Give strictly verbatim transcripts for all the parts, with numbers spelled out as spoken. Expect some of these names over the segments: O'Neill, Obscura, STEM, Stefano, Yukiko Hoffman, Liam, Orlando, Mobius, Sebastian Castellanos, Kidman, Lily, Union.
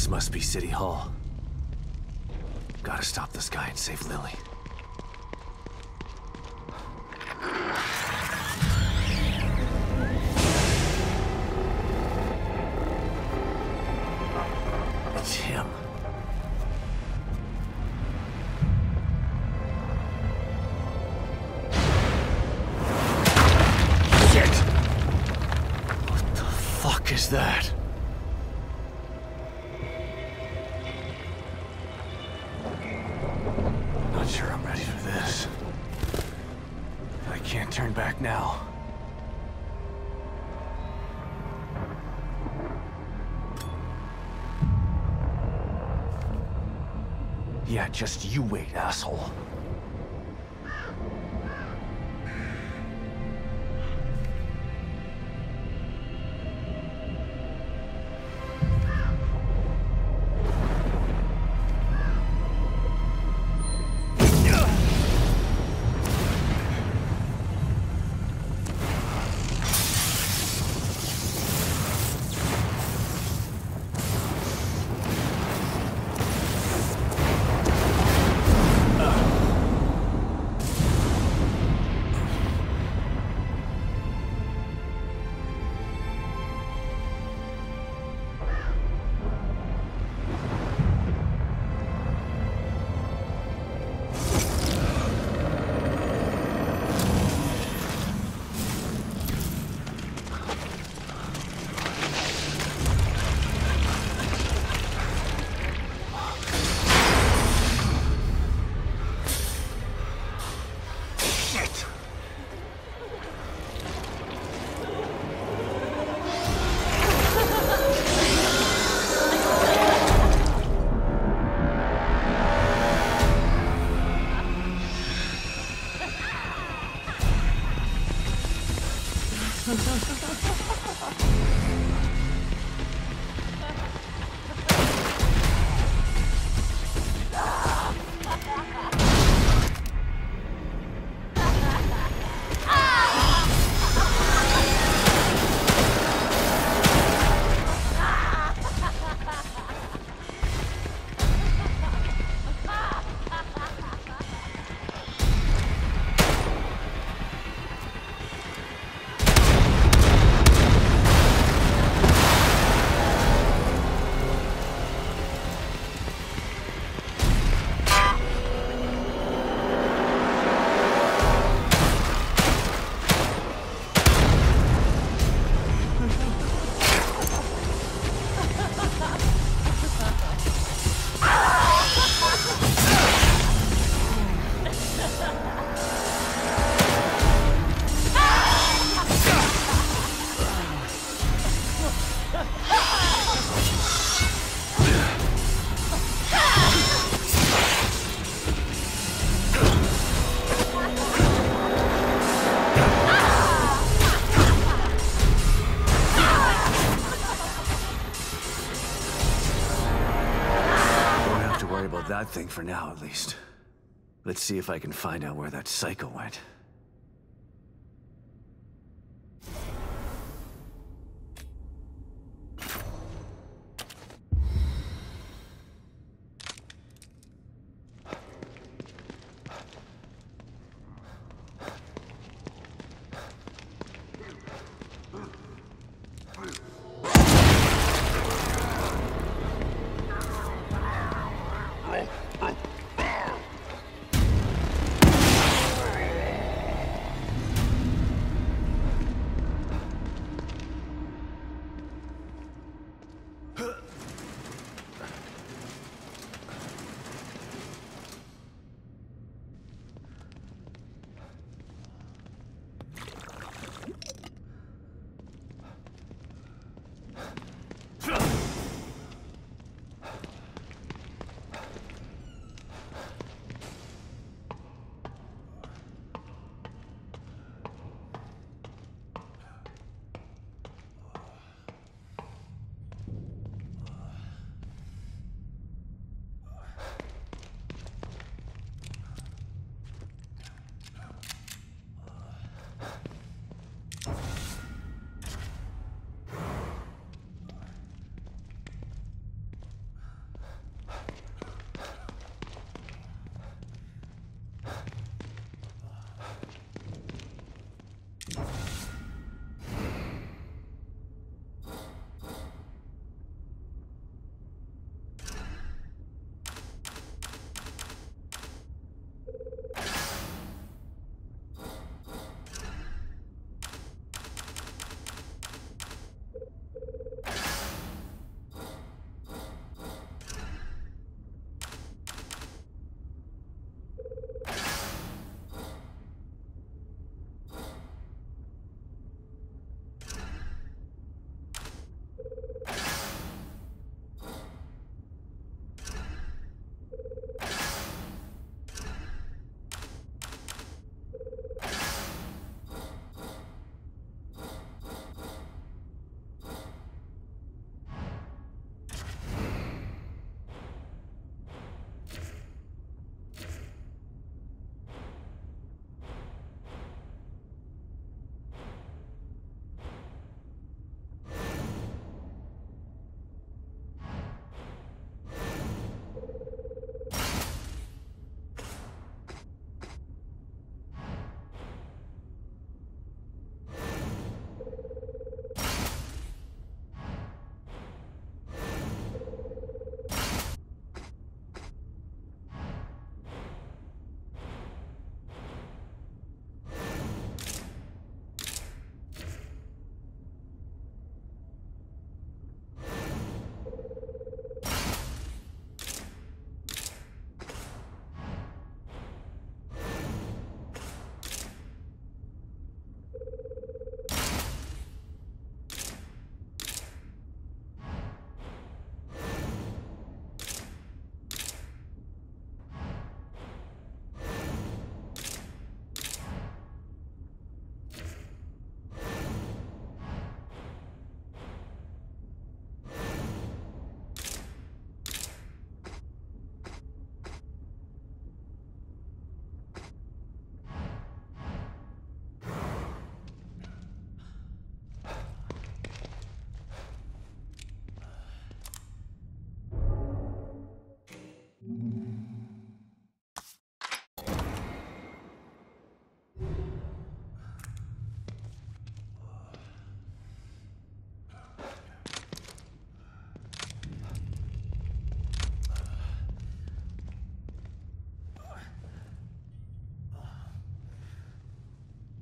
This must be City Hall. Gotta stop this guy and save Lily. It's him. Shit! What the fuck is that? Now. Yeah, just you wait, asshole. Thing for now, at least. Let's see if I can find out where that psycho went.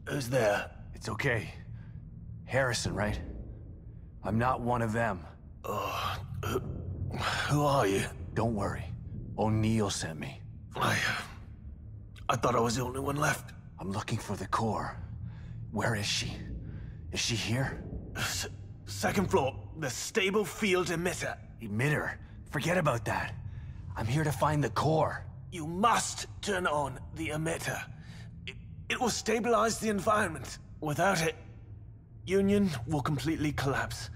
Who's there? It's okay. Harrison, right? I'm not one of them. Uh, uh, who are you? Don't worry. O'Neill sent me. I... I thought I was the only one left. I'm looking for the core. Where is she? Is she here? S second floor. The stable field emitter. Emitter? Forget about that. I'm here to find the core. You must turn on the emitter. It, it will stabilize the environment. Without it, Union will completely collapse.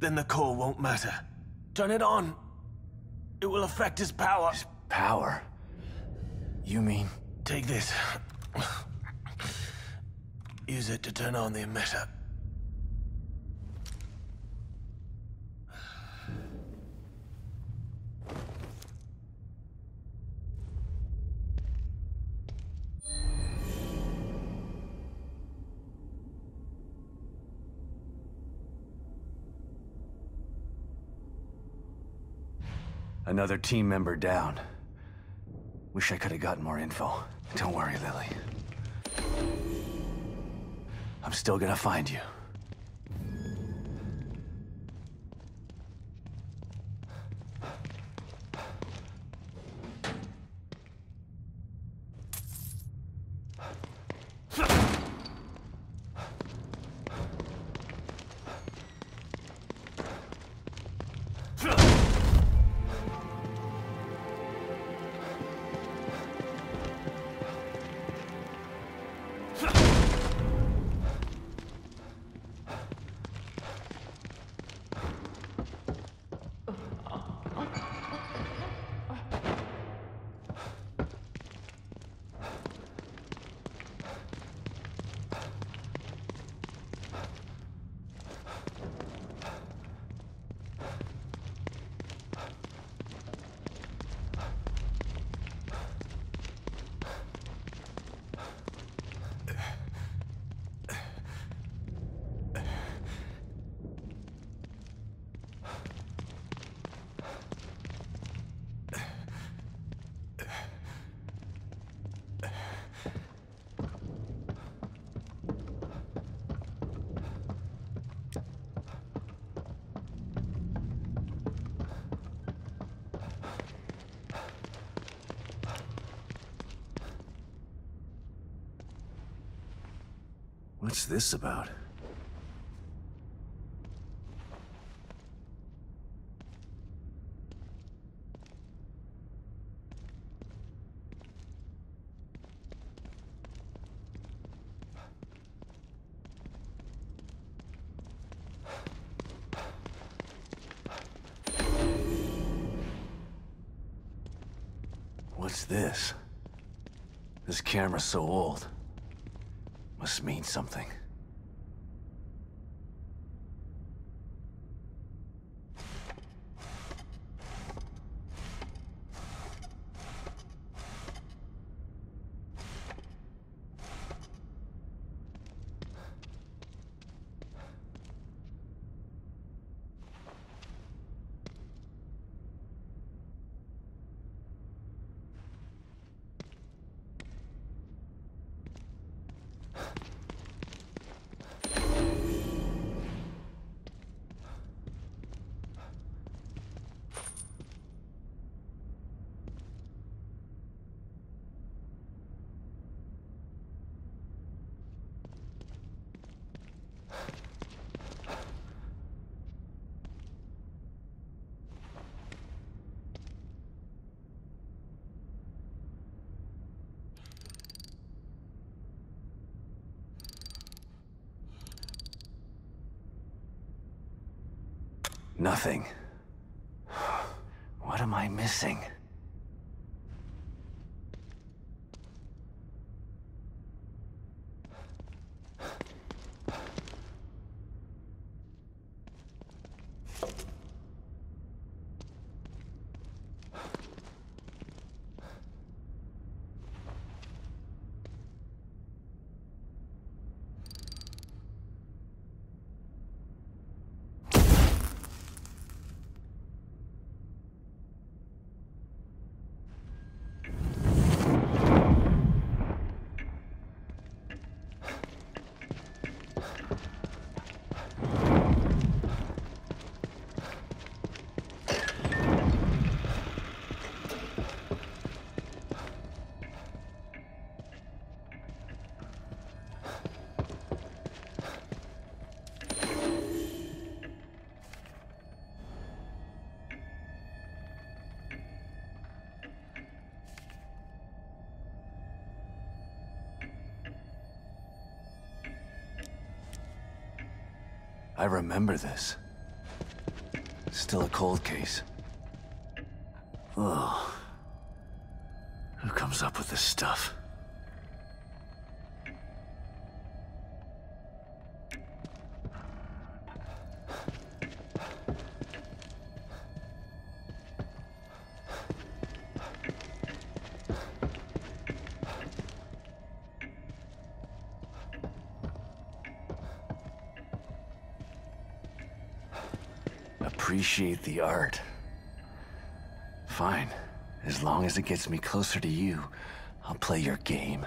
Then the core won't matter. Turn it on. It will affect his power. His power? You mean? Take this. Use it to turn on the emitter. Another team member down. Wish I could have gotten more info. Don't worry, Lily. I'm still gonna find you. What's this about? What's this? This camera's so old. Must mean something. Nothing. What am I missing? I remember this. Still a cold case. Ugh. Who comes up with this stuff? Appreciate the art. Fine. As long as it gets me closer to you, I'll play your game.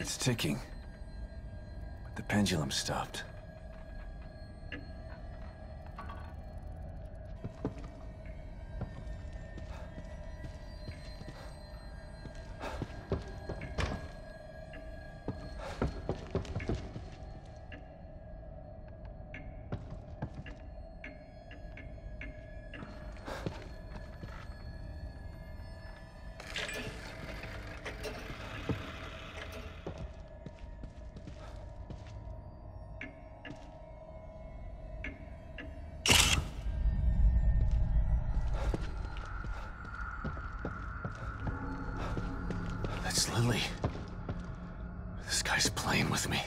It's ticking. The pendulum stopped. It's Lily. This guy's playing with me.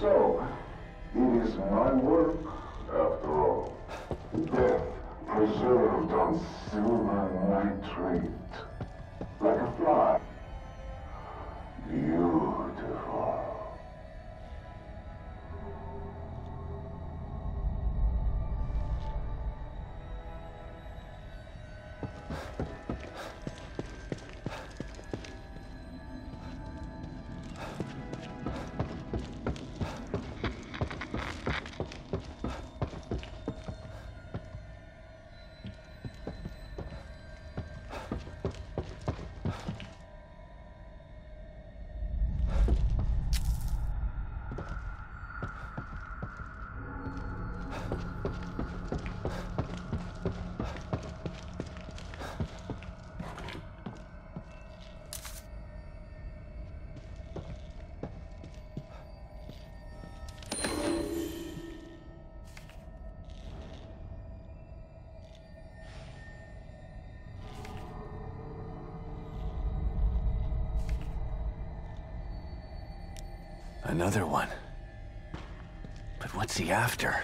So, it is my work, after all. Death preserved on silver nitrate, like a fly. Beautiful. Another one. But what's he after?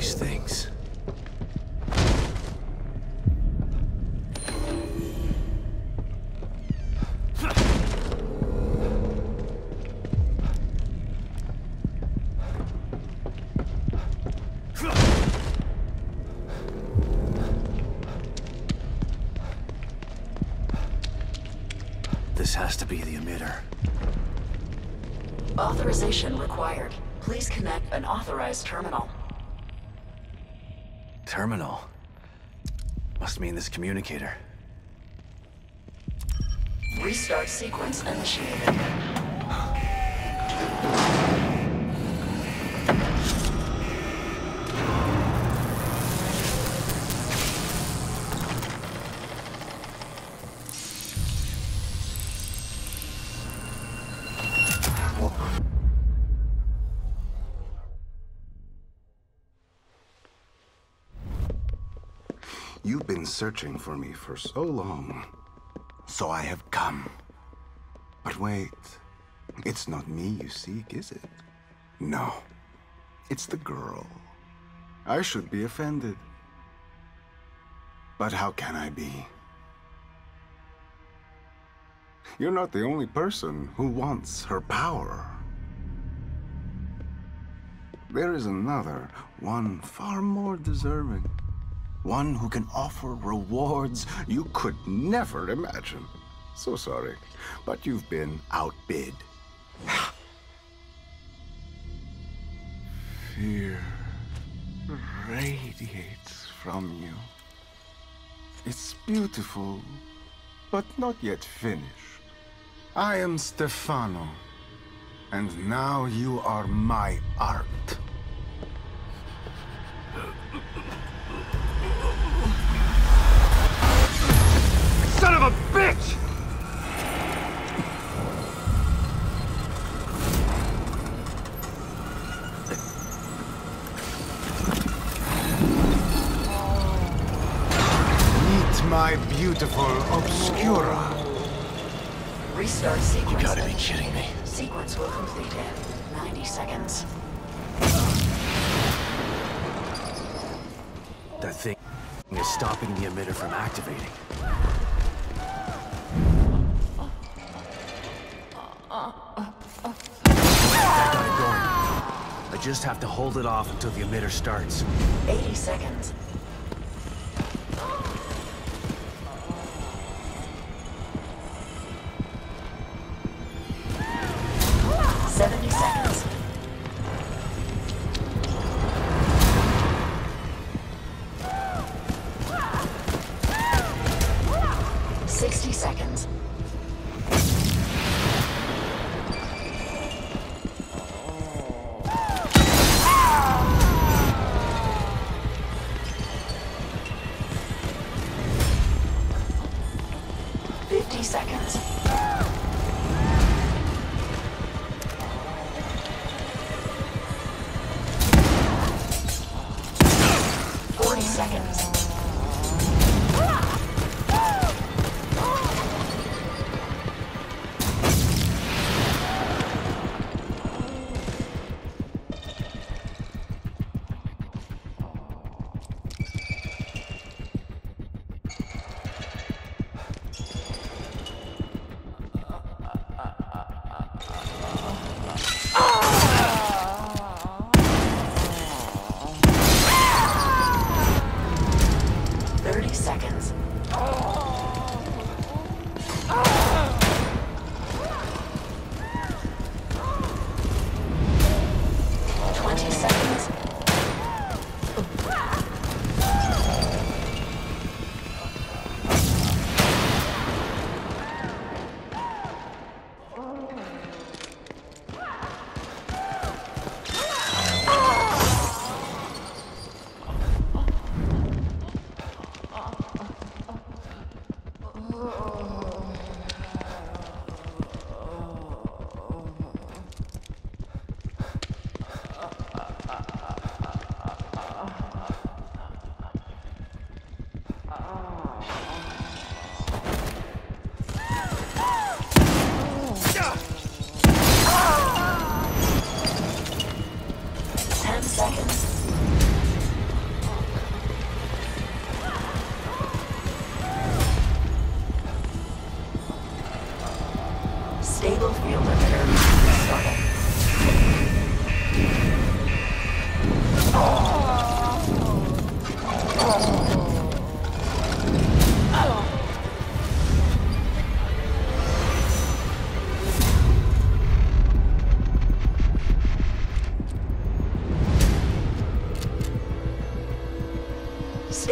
these things. This has to be the emitter. Authorization required. Please connect an authorized terminal. Terminal? Must mean this communicator. Restart sequence initiated. You've been searching for me for so long, so I have come. But wait, it's not me you seek, is it? No, it's the girl. I should be offended. But how can I be? You're not the only person who wants her power. There is another, one far more deserving. One who can offer rewards you could never imagine. So sorry, but you've been outbid. Fear radiates from you. It's beautiful, but not yet finished. I am Stefano, and now you are my art. Son of a bitch! Meet my beautiful Obscura. Restart sequence. You gotta be kidding me. Sequence will complete in ninety seconds. That thing is stopping the emitter from activating. Just have to hold it off until the emitter starts. eighty seconds. seventy seconds. sixty seconds. fifty seconds. forty seconds. thirty seconds. twenty seconds. ten seconds.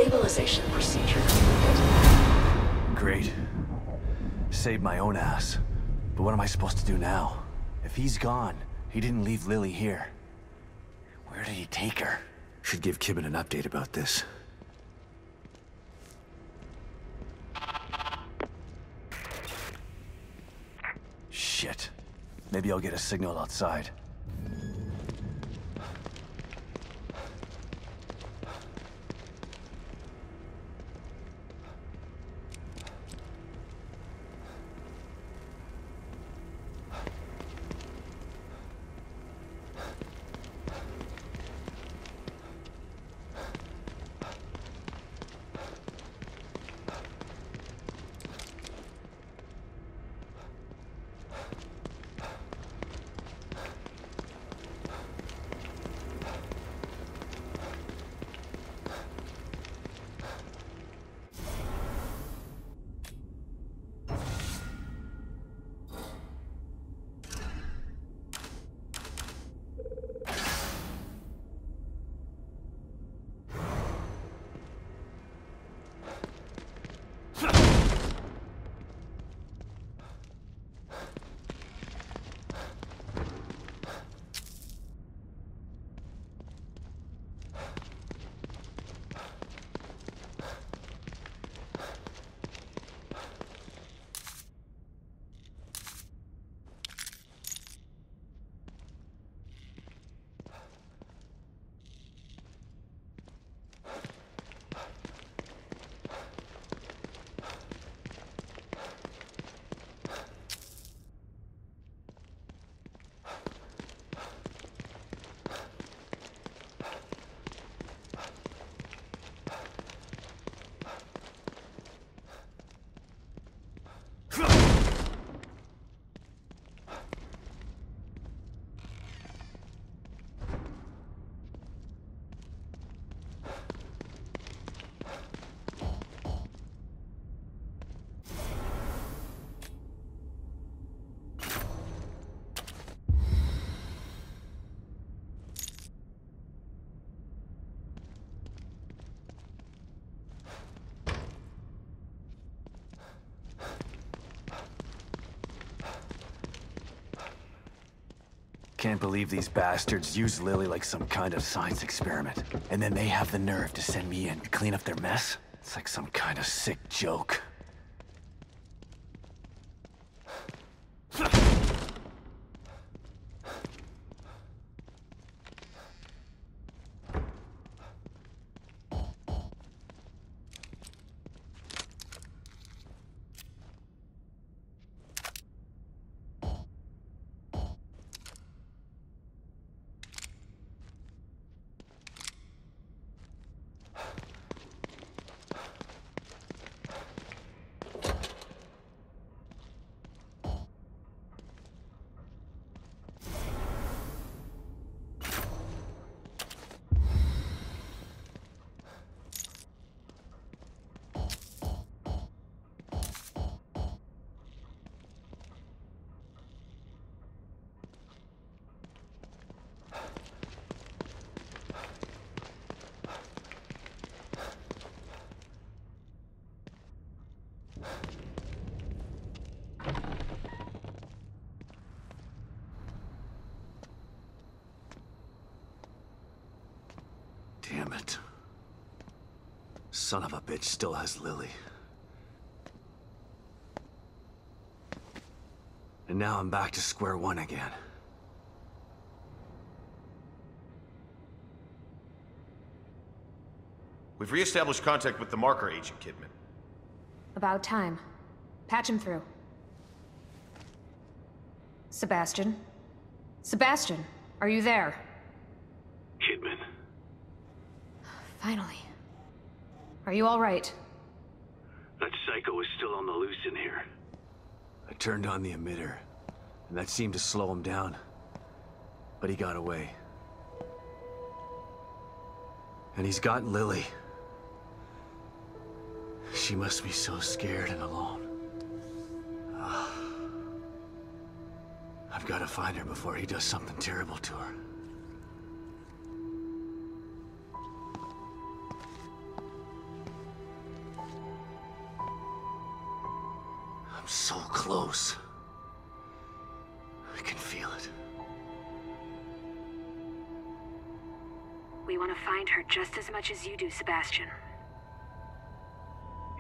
stabilization procedure completed. Great. Saved my own ass. But what am I supposed to do now? If he's gone, he didn't leave Lily here. Where did he take her? Should give Kidman an update about this. Shit. Maybe I'll get a signal outside. Can't believe these bastards use Lily like some kind of science experiment. And then they have the nerve to send me in to clean up their mess? It's like some kind of sick joke. Damn it. Son of a bitch still has Lily. And now I'm back to square one again. We've re-established contact with the marker, Agent Kidman. About time. Patch him through. Sebastian? Sebastian, are you there? Kidman. Finally. Are you all right? That psycho is still on the loose in here. I turned on the emitter, and that seemed to slow him down. But he got away. And he's got Lily. She must be so scared and alone. Uh, I've got to find her before he does something terrible to her. I'm so close. I can feel it. We want to find her just as much as you do, Sebastian.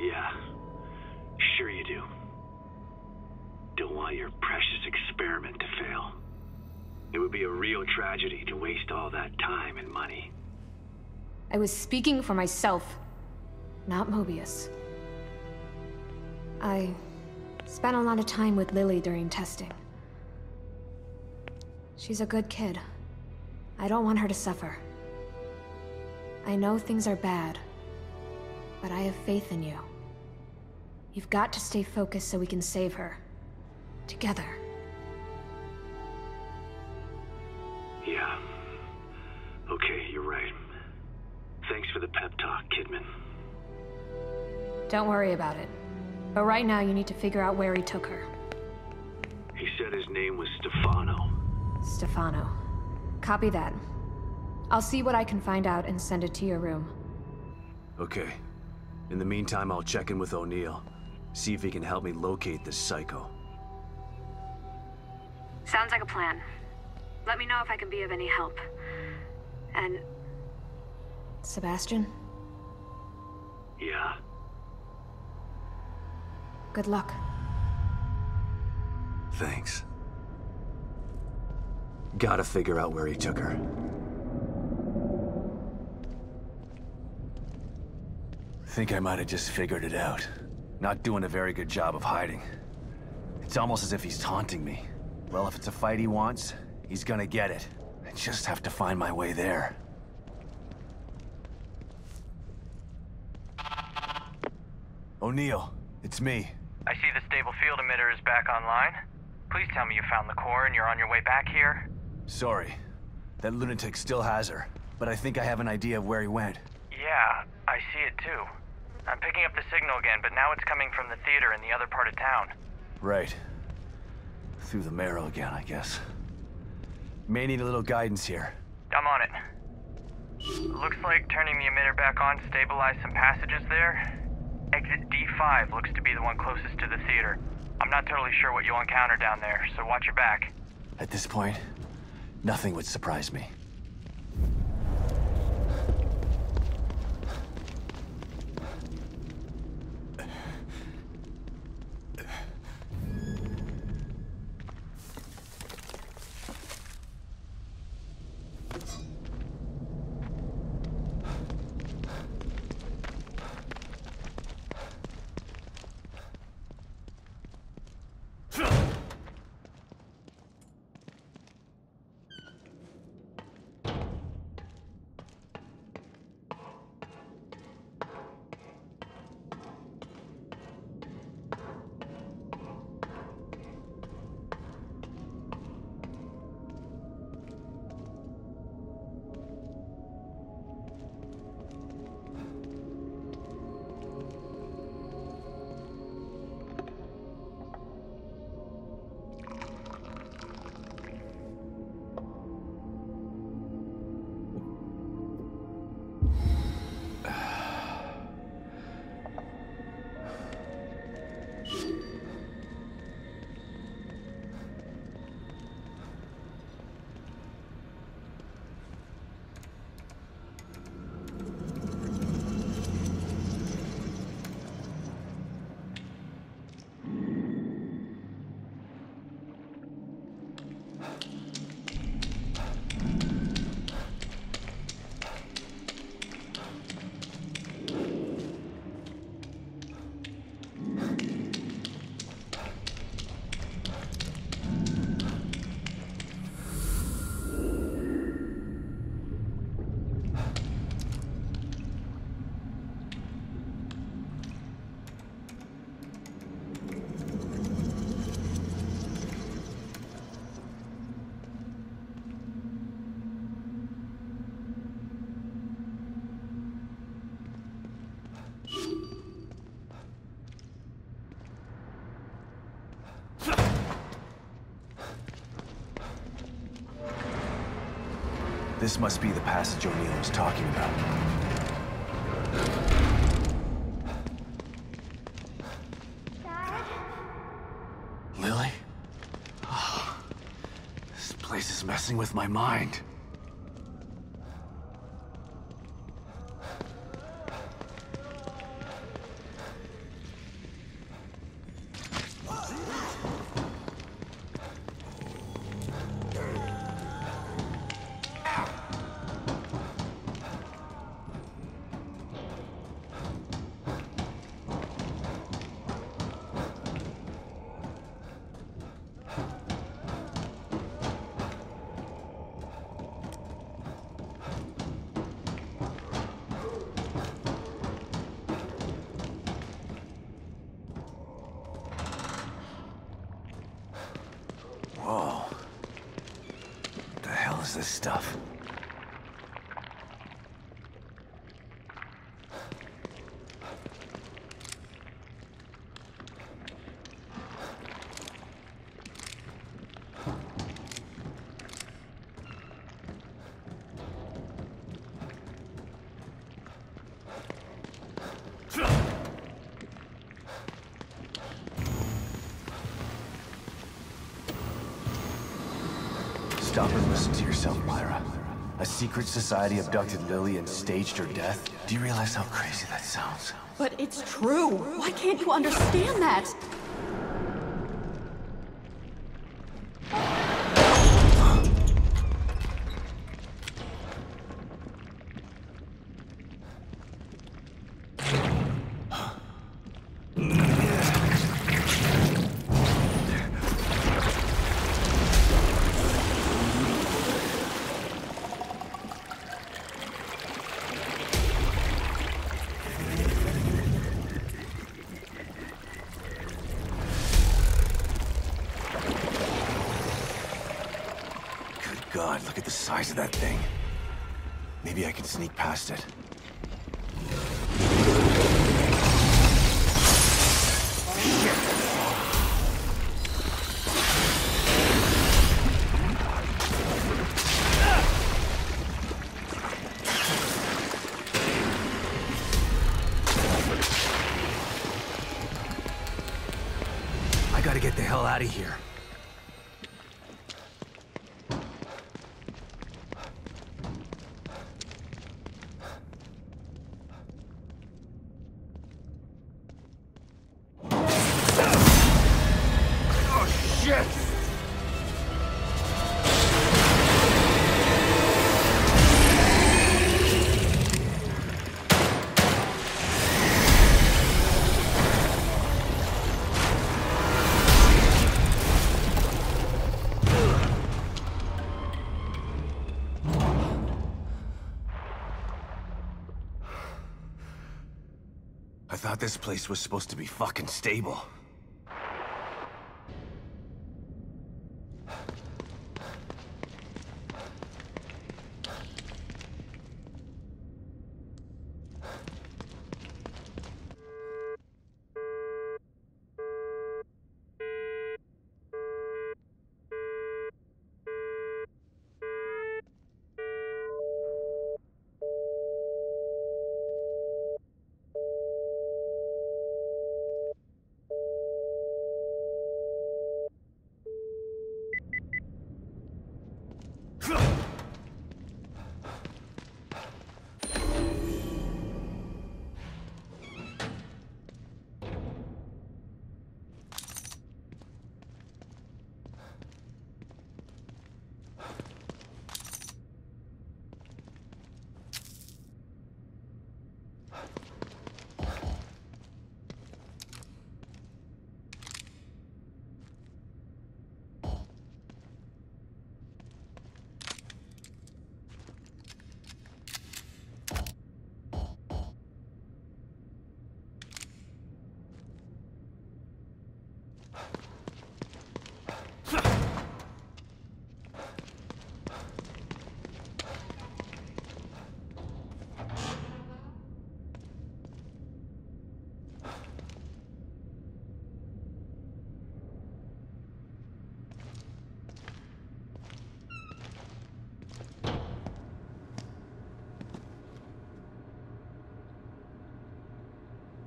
Yeah, sure you do. Don't want your precious experiment to fail. It would be a real tragedy to waste all that time and money. I was speaking for myself, not Mobius. I spent a lot of time with Lily during testing. She's a good kid. I don't want her to suffer. I know things are bad, but I have faith in you. You've got to stay focused so we can save her. Together. Yeah. Okay, you're right. Thanks for the pep talk, Kidman. Don't worry about it. But right now you need to figure out where he took her. He said his name was Stefano. Stefano. Copy that. I'll see what I can find out and send it to your room. Okay. In the meantime, I'll check in with O'Neill. See if he can help me locate this psycho. Sounds like a plan. Let me know if I can be of any help. And... Sebastian? Yeah? Good luck. Thanks. Gotta figure out where he took her. Think I might have just figured it out. Not doing a very good job of hiding. It's almost as if he's taunting me. Well, if it's a fight he wants, he's gonna get it. I just have to find my way there. O'Neill, it's me. I see the stable field emitter is back online. Please tell me you found the core and you're on your way back here. Sorry. That lunatic still has her, but I think I have an idea of where he went. Yeah, I see it too. I'm picking up the signal again, but now it's coming from the theater in the other part of town. Right. Through the marrow again, I guess. May need a little guidance here. I'm on it. Looks like turning the emitter back on stabilized some passages there. Exit D five looks to be the one closest to the theater. I'm not totally sure what you'll encounter down there, so watch your back. At this point, nothing would surprise me. This must be the passage O'Neill was talking about. with my mind. This stuff. Stop and listen to yourself, Myra. A secret society abducted Lily and staged her death. Do you realize how crazy that sounds? But it's true. Why can't you understand that? God, look at the size of that thing. Maybe I can sneak past it. I gotta get the hell out of here. I thought this place was supposed to be fucking stable.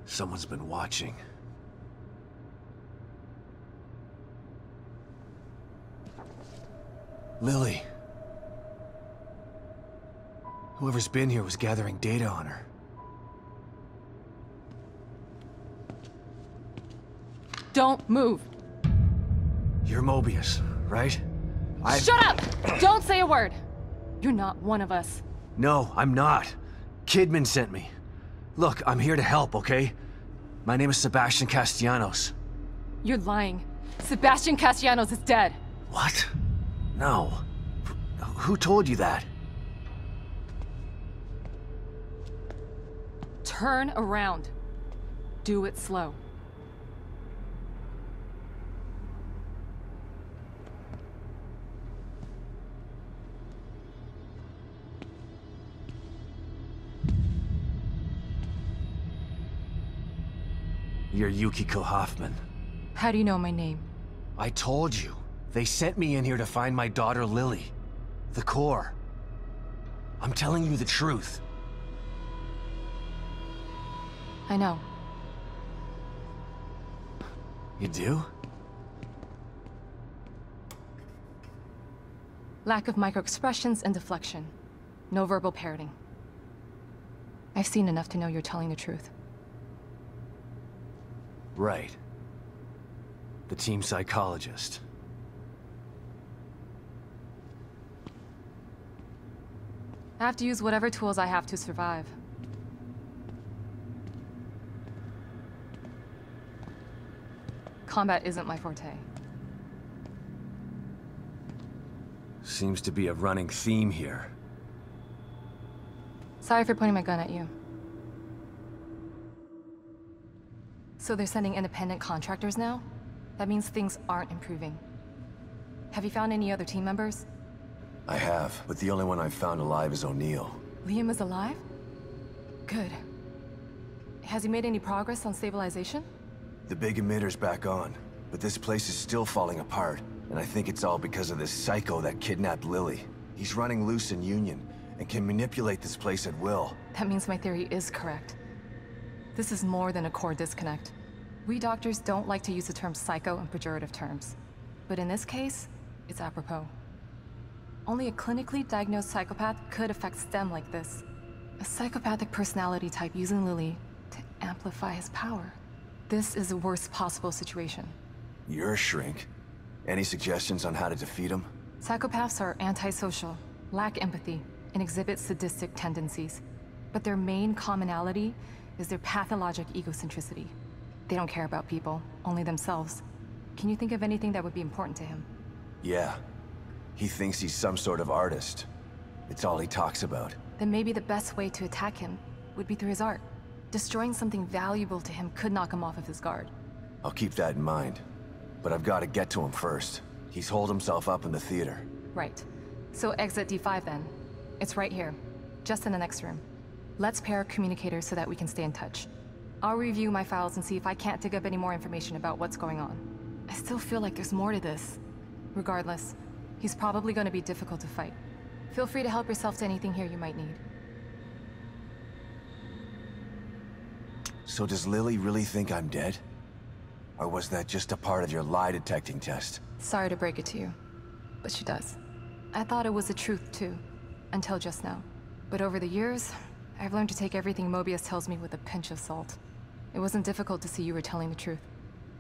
Someone's been watching. Lily, Whoever's been here was gathering data on her. Don't move. You're Mobius, right? I- Shut up! Don't say a word! You're not one of us. No, I'm not. Kidman sent me. Look, I'm here to help, okay? My name is Sebastian Castellanos. You're lying. Sebastian Castellanos is dead. What? No. Who told you that? Turn around. Do it slow. You're Yukiko Hoffman. How do you know my name? I told you. They sent me in here to find my daughter Lily. The core. I'm telling you the truth. I know. You do? Lack of microexpressions and deflection. No verbal parroting. I've seen enough to know you're telling the truth. Right. The team psychologist. I have to use whatever tools I have to survive. Combat isn't my forte. Seems to be a running theme here. Sorry for pointing my gun at you. So they're sending independent contractors now? That means things aren't improving. Have you found any other team members? I have, but the only one I've found alive is O'Neill. Liam is alive? Good. Has he made any progress on stabilization? The big emitter's back on, but this place is still falling apart, and I think it's all because of this psycho that kidnapped Lily. He's running loose in Union, and can manipulate this place at will. That means my theory is correct. This is more than a core disconnect. We doctors don't like to use the term psycho in pejorative terms, but in this case, it's apropos. Only a clinically diagnosed psychopath could affect STEM like this. A psychopathic personality type using Lily to amplify his power. This is the worst possible situation. You're a shrink. Any suggestions on how to defeat him? Psychopaths are antisocial, lack empathy, and exhibit sadistic tendencies. But their main commonality is their pathologic egocentricity. They don't care about people, only themselves. Can you think of anything that would be important to him? Yeah. He thinks he's some sort of artist. It's all he talks about. Then maybe the best way to attack him would be through his art. Destroying something valuable to him could knock him off of his guard. I'll keep that in mind. But I've got to get to him first. He's holed himself up in the theater. Right. So exit D five then. It's right here. Just in the next room. Let's pair our communicators so that we can stay in touch. I'll review my files and see if I can't dig up any more information about what's going on. I still feel like there's more to this. Regardless, he's probably going to be difficult to fight. Feel free to help yourself to anything here you might need. So does Lily really think I'm dead? Or was that just a part of your lie detecting test? Sorry to break it to you, but she does. I thought it was the truth too, until just now. But over the years, I've learned to take everything Mobius tells me with a pinch of salt. It wasn't difficult to see you were telling the truth.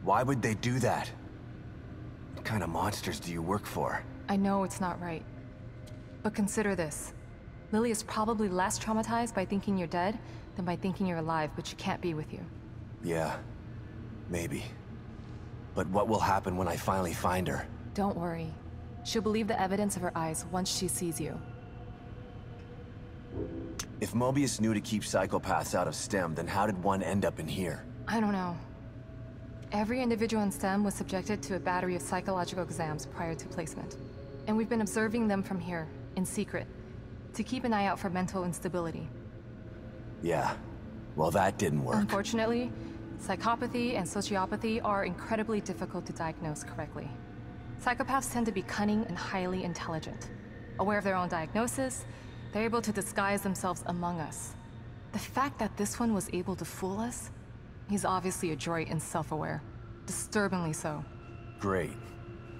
Why would they do that? What kind of monsters do you work for? I know it's not right. But consider this. Lily is probably less traumatized by thinking you're dead than by thinking you're alive, but she can't be with you. Yeah, maybe. But what will happen when I finally find her? Don't worry. She'll believe the evidence of her eyes once she sees you. If Mobius knew to keep psychopaths out of STEM, then how did one end up in here? I don't know. Every individual in STEM was subjected to a battery of psychological exams prior to placement. And we've been observing them from here, in secret, to keep an eye out for mental instability. Yeah. Well, that didn't work. Unfortunately, psychopathy and sociopathy are incredibly difficult to diagnose correctly. Psychopaths tend to be cunning and highly intelligent. Aware of their own diagnosis, they're able to disguise themselves among us. The fact that this one was able to fool us? He's obviously adroit and self-aware. Disturbingly so. Great.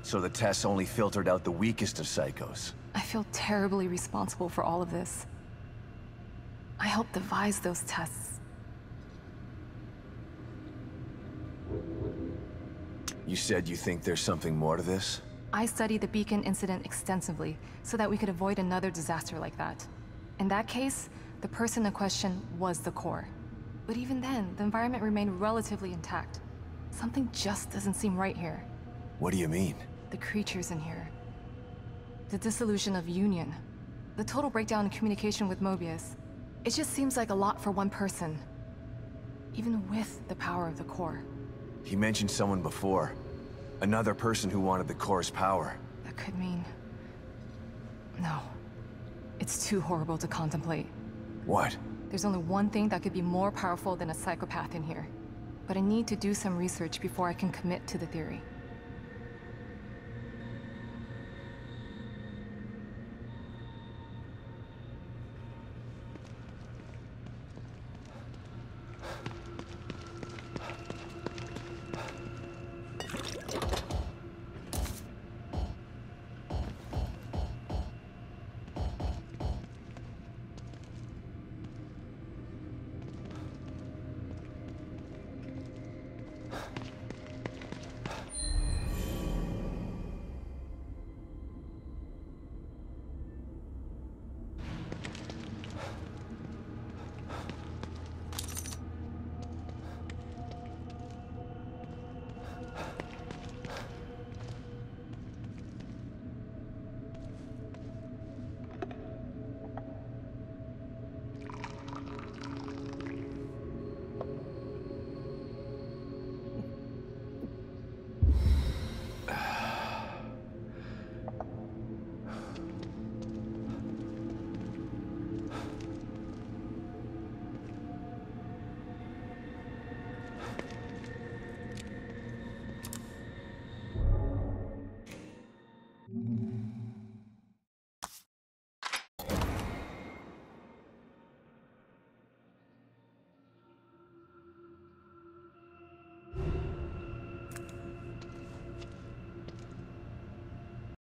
So the tests only filtered out the weakest of psychos. I feel terribly responsible for all of this. I helped devise those tests. You said you think there's something more to this? I studied the beacon incident extensively so that we could avoid another disaster like that. In that case, the person in question was the core. But even then, the environment remained relatively intact. Something just doesn't seem right here. What do you mean? The creatures in here. The dissolution of Union. The total breakdown in communication with Mobius. It just seems like a lot for one person. Even with the power of the core. He mentioned someone before. Another person who wanted the core's power. That could mean... No. It's too horrible to contemplate. What? There's only one thing that could be more powerful than a psychopath in here. But I need to do some research before I can commit to the theory.